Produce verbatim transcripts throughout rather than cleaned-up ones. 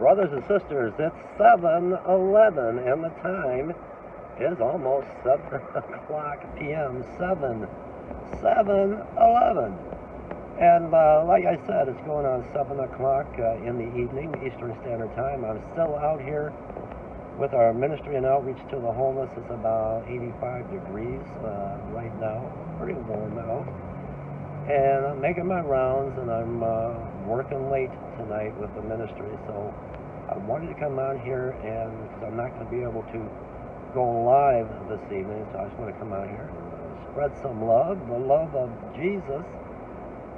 Brothers and sisters, it's seven eleven, and the time is almost seven o'clock p m seven. seven eleven. And uh, like I said, it's going on seven o'clock uh, in the evening, Eastern Standard Time. I'm still out here with our ministry and outreach to the homeless. It's about eighty-five degrees uh, right now. Pretty warm out. And I'm making my rounds, and I'm uh, working late tonight with the ministry, so I wanted to come on here, and because I'm not going to be able to go live this evening, so I just want to come out here and uh, spread some love, the love of Jesus,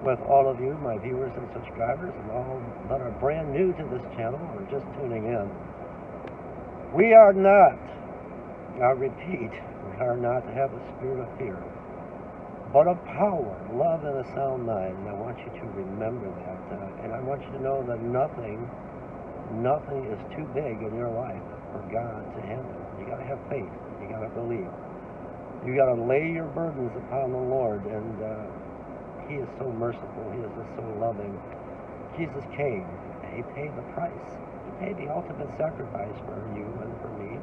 with all of you, my viewers and subscribers, and all that are brand new to this channel or just tuning in. We are not, I repeat, we are not to have a spirit of fear, but of power, love, and a sound mind. And I want you to remember that. Uh, and I want you to know that nothing, nothing is too big in your life for God to handle. You got to have faith. You got to believe. You got to lay your burdens upon the Lord. And uh, He is so merciful. He is just so loving. Jesus came. He paid the price. He paid the ultimate sacrifice for you and for me.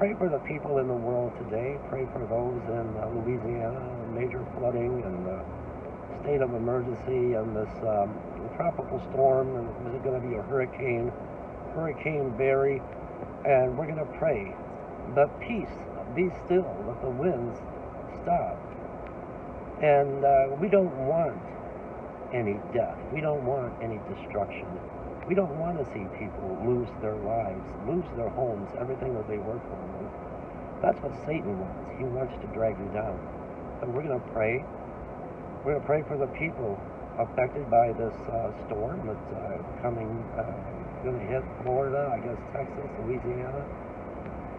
Pray for the people in the world today. Pray for those in uh, Louisiana, major flooding and the uh, state of emergency, and this um, tropical storm. And is it going to be a hurricane? Hurricane Barry. And we're going to pray the peace, be still, that the winds stop. And uh, we don't want any death. We don't want any destruction. We don't want to see people lose their lives, lose their homes, everything that they work for. That's what Satan wants. He wants to drag you down. So we're going to pray. We're going to pray for the people affected by this uh, storm that's uh, coming, uh, going to hit Florida, I guess Texas, Louisiana.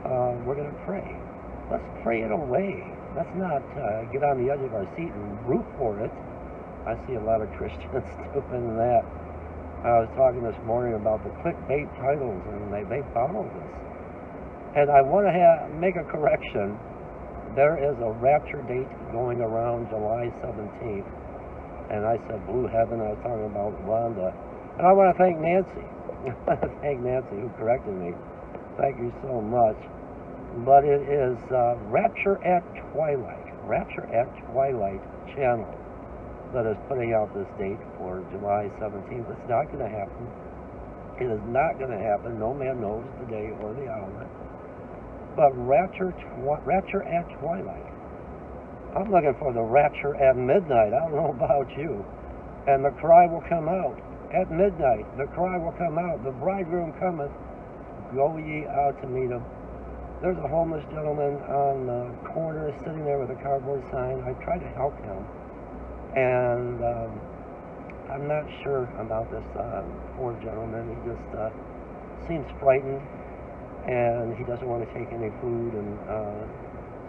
Uh, we're going to pray. Let's pray it away. Let's not uh, get on the edge of our seat and root for it. I see a lot of Christians doing that. I was talking this morning about the clickbait titles, and they, they follow this. And I want to have, make a correction. There is a rapture date going around July seventeenth. And I said Blue Heaven. I was talking about Rhonda. And I want to thank Nancy. I want to thank Nancy who corrected me. Thank you so much. But it is uh, Rapture at Twilight. Rapture at Twilight channel that is putting out this date for July seventeenth. It's not going to happen. It is not going to happen. No man knows the day or the hour. But Rapture, twi rapture at Twilight. I'm looking for the Rapture at Midnight. I don't know about you. And the cry will come out. At midnight, the cry will come out. The bridegroom cometh. Go ye out to meet him. There's a homeless gentleman on the corner sitting there with a cardboard sign. I tried to help him. And um, I'm not sure about this uh, poor gentleman. He just uh, seems frightened, and he doesn't want to take any food. And uh,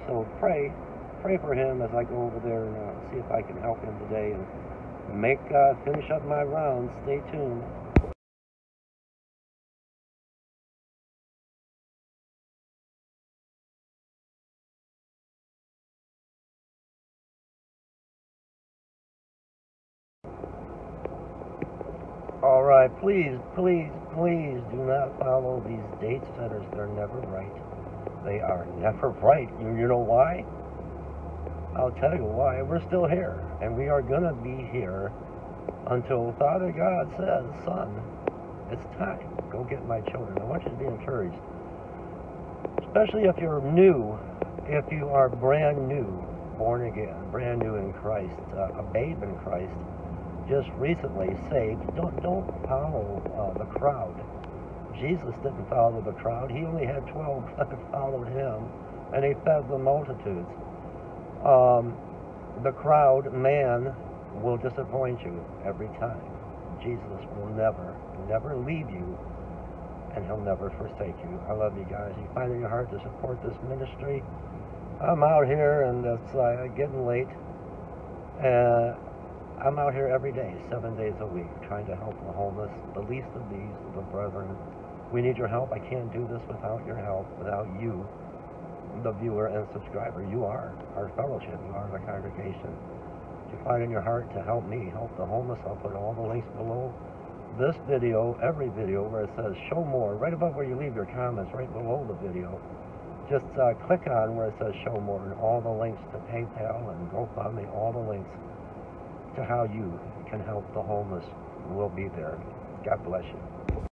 so pray, pray for him as I go over there and uh, see if I can help him today and make uh, finish up my rounds. Stay tuned. All right, please, please, please do not follow these date setters. They're never right. They are never right. You, you know why? I'll tell you why. We're still here, and we are going to be here until Father God says, son, it's time. Go get my children. I want you to be encouraged, especially if you're new, if you are brand new, born again, brand new in Christ, uh, a babe in Christ, just recently saved. Don't don't follow uh, the crowd. Jesus didn't follow the crowd. He only had twelve that followed him, and he fed the multitudes. Um, the crowd, man, will disappoint you every time. Jesus will never, never leave you, and he'll never forsake you. I love you guys. You find it in your heart to support this ministry. I'm out here, and it's uh, getting late. Uh, I'm out here every day, seven days a week, trying to help the homeless, the least of these, the brethren. We need your help. I can't do this without your help, without you, the viewer and subscriber. You are our fellowship. You are the congregation. If you find in your heart to help me, help the homeless, I'll put all the links below. this video, every video where it says show more, right above where you leave your comments, right below the video, just uh, click on where it says show more, and all the links to PayPal and GoFundMe, all the links to how you can help the homeless will be there. God bless you.